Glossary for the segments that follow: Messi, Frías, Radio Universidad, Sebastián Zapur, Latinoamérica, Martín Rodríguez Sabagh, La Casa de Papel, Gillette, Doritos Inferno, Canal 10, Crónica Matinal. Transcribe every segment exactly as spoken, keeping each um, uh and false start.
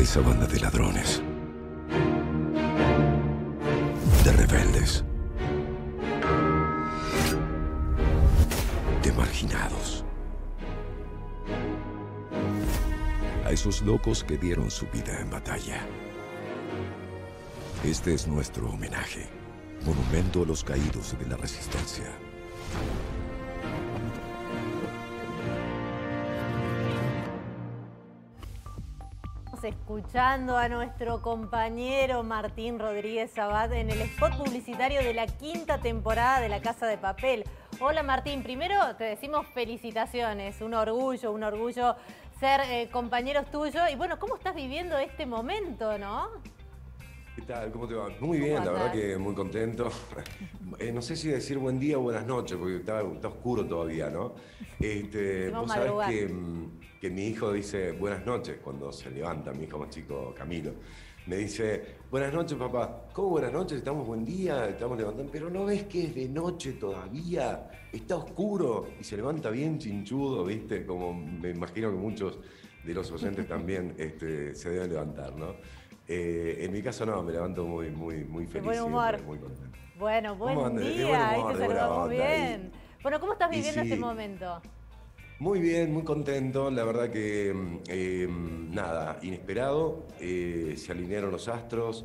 a esa banda de ladrones, de rebeldes, de marginados, a esos locos que dieron su vida en batalla. Este es nuestro homenaje, monumento a los caídos de la resistencia. Escuchando a nuestro compañero Martín Rodríguez Sabagh en el spot publicitario de la quinta temporada de La Casa de Papel. Hola Martín, primero te decimos felicitaciones, un orgullo, un orgullo ser eh, compañeros tuyos. Y bueno, ¿cómo estás viviendo este momento, no? ¿Qué tal? ¿Cómo te va? Muy bien, la verdad que muy contento. Eh, no sé si decir buen día o buenas noches, porque está, está oscuro todavía, ¿no? Este, vos sabés que, que mi hijo dice buenas noches cuando se levanta, mi hijo más chico, Camilo. Me dice, buenas noches, papá. ¿Cómo buenas noches? Estamos buen día, estamos levantando. Pero ¿no ves que es de noche todavía? Está oscuro y se levanta bien chinchudo, ¿viste? Como me imagino que muchos de los docentes también este, se deben levantar, ¿no? Eh, en mi caso no, me levanto muy, muy, muy feliz. Buen humor. Muy contento. Bueno, buen día, ahí te saludamos bien. Y, bueno, ¿cómo estás viviendo sí, este momento? Muy bien, muy contento. La verdad que, eh, nada, inesperado. Eh, se alinearon los astros,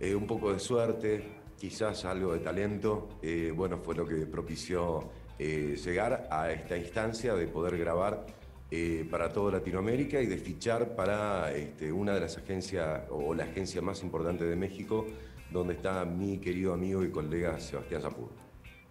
eh, un poco de suerte, quizás algo de talento. Eh, bueno, fue lo que propició eh, llegar a esta instancia de poder grabar Eh, para toda Latinoamérica y de fichar para este, una de las agencias o la agencia más importante de México, donde está mi querido amigo y colega Sebastián Zapur.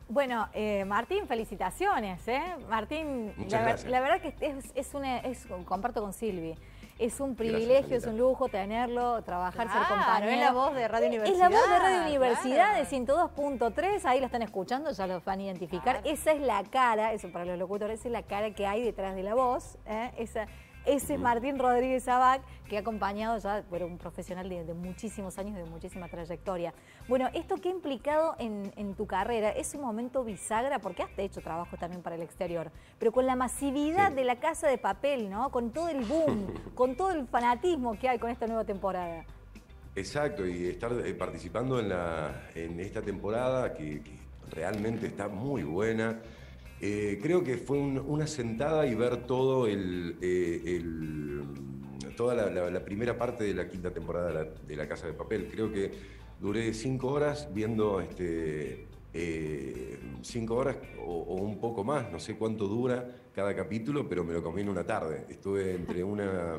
Bueno, eh, Martín, felicitaciones, ¿eh? Martín, muchas gracias. La verdad que es, es una, es, comparto con Silvi, es un privilegio, gracias, es un lujo tenerlo, trabajar, claro, ser compañero. Es la voz de Radio Universidad. Es la voz de Radio Universidad, claro, de ciento dos punto tres, ahí la están escuchando, ya los van a identificar. Claro. Esa es la cara, eso para los locutores, esa es la cara que hay detrás de la voz, ¿eh? Esa, ese es Martín Rodríguez Sabagh, que ha acompañado ya, bueno, un profesional de, de muchísimos años, de muchísima trayectoria. Bueno, ¿esto qué ha implicado en, en tu carrera? Es un momento bisagra, porque has hecho trabajos también para el exterior, pero con la masividad, sí, de La Casa de Papel, ¿no? Con todo el boom, con todo el fanatismo que hay con esta nueva temporada. Exacto, y estar eh, participando en, la, en esta temporada que, que realmente está muy buena. Eh, creo que fue un, una sentada y ver todo el, eh, el, toda la, la, la primera parte de la quinta temporada de la, de La Casa de Papel. Creo que duré cinco horas viendo este, eh, cinco horas o, o un poco más, no sé cuánto dura cada capítulo, pero me lo comí en una tarde. Estuve entre una,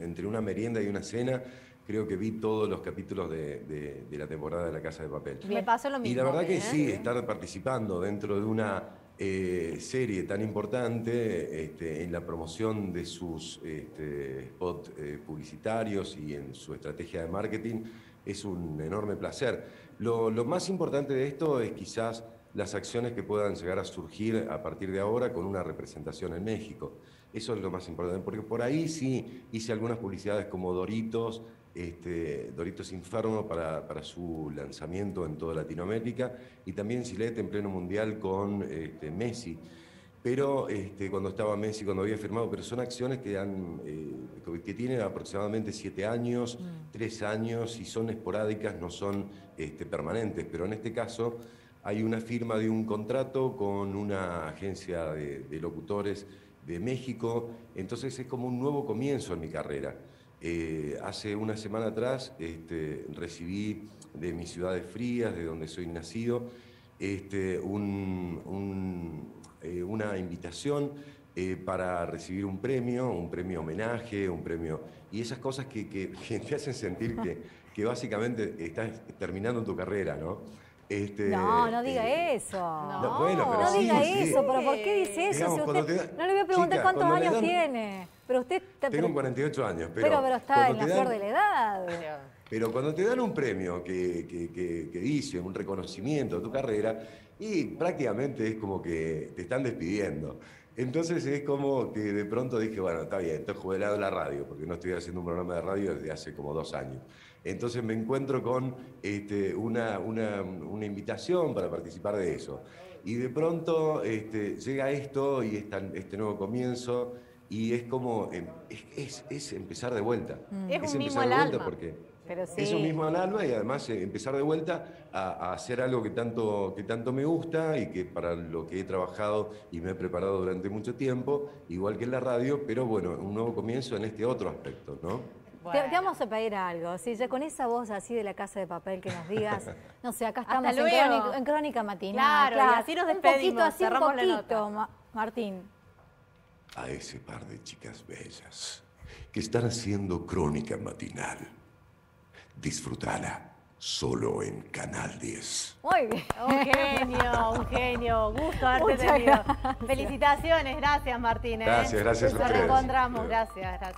entre una merienda y una cena. Creo que vi todos los capítulos de, de, de la temporada de La Casa de Papel. Me pasó lo mismo. Y la verdad que ¿eh? sí, estar participando dentro de una Eh, serie tan importante este, en la promoción de sus este, spots eh, publicitarios y en su estrategia de marketing es un enorme placer. Lo, lo más importante de esto es quizás las acciones que puedan llegar a surgir a partir de ahora con una representación en México. Eso es lo más importante, porque por ahí sí hice algunas publicidades como Doritos, Este, Doritos Inferno para, para su lanzamiento en toda Latinoamérica y también Gillette en pleno mundial con este, Messi, pero este, cuando estaba Messi, cuando había firmado, pero son acciones que, han, eh, que tienen aproximadamente siete años, mm. tres años y son esporádicas, no son este, permanentes, pero en este caso hay una firma de un contrato con una agencia de, de locutores de México, entonces es como un nuevo comienzo en mi carrera. Eh, hace una semana atrás este, recibí de mi ciudad de Frías, de donde soy nacido, este, un, un, eh, una invitación eh, para recibir un premio, un premio homenaje, un premio... Y esas cosas que, que, que te hacen sentir que, que básicamente estás terminando tu carrera, ¿no? Este, no, no diga eh, eso. No, bueno, pero no sí, diga sí, eso, sí. Pero ¿por qué dice eso? Digamos, si usted, da, no le voy a preguntar, chica, cuántos años dan, tiene. Pero usted está, tengo cuarenta y ocho años, pero... Pero, pero está en la dan, flor de la edad. Pero cuando te dan un premio que, que, que, que dice, un reconocimiento a tu carrera, y prácticamente es como que te están despidiendo. Entonces es como que de pronto dije, bueno, está bien, estoy jubilado en la radio, porque no estoy haciendo un programa de radio desde hace como dos años. Entonces me encuentro con este, una, una, una invitación para participar de eso. Y de pronto este, llega esto y esta, este nuevo comienzo, y es como, es, es, es empezar de vuelta. Mm. Es, es un empezar mismo de vuelta alma. Porque pero sí. Es un mismo al alma y además eh, empezar de vuelta a, a hacer algo que tanto, que tanto me gusta y que para lo que he trabajado y me he preparado durante mucho tiempo, igual que en la radio, pero bueno, un nuevo comienzo en este otro aspecto, ¿no? Bueno. Te, te vamos a pedir algo, ¿sí? Ya con esa voz así de La Casa de Papel que nos digas, no sé, acá estamos en Crónica, en Crónica Matinal. Claro, claro, y así nos despedimos, un poquito, así un poquito, Ma Martín. A ese par de chicas bellas que están haciendo Crónica Matinal, disfrutala solo en Canal diez. Muy bien. Un genio, un genio. Gusto haberte tenido. Felicitaciones, gracias Martín. ¿eh? Gracias, gracias. Nos reencontramos, gracias, gracias.